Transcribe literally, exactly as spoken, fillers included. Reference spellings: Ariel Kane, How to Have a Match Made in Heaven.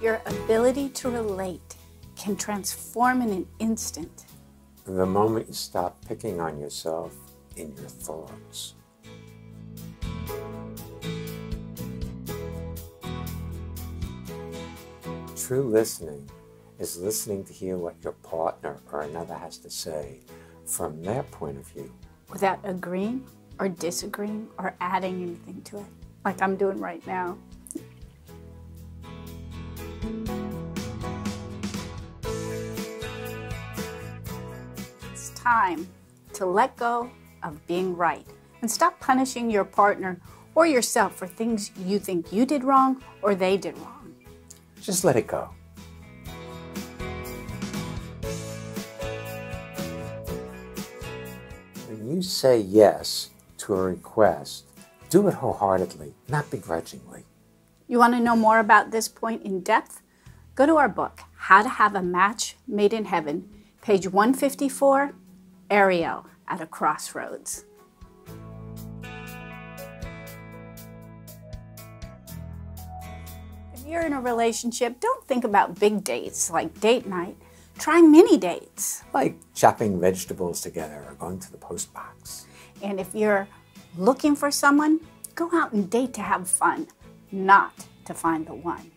Your ability to relate can transform in an instant. The moment you stop picking on yourself in your thoughts. True listening is listening to hear what your partner or another has to say from their point of view. Without agreeing or disagreeing or adding anything to it, like I'm doing right now. It's time to let go of being right and stop punishing your partner or yourself for things you think you did wrong or they did wrong. Just let it go. When you say yes to a request, do it wholeheartedly, not begrudgingly. You want to know more about this point in depth? Go to our book, How to Have a Match Made in Heaven, page one fifty-four, Ariel at a Crossroads. If you're in a relationship, don't think about big dates like date night. Try mini dates. Like chopping vegetables together or going to the post box. And if you're looking for someone, go out and date to have fun, not to find the one.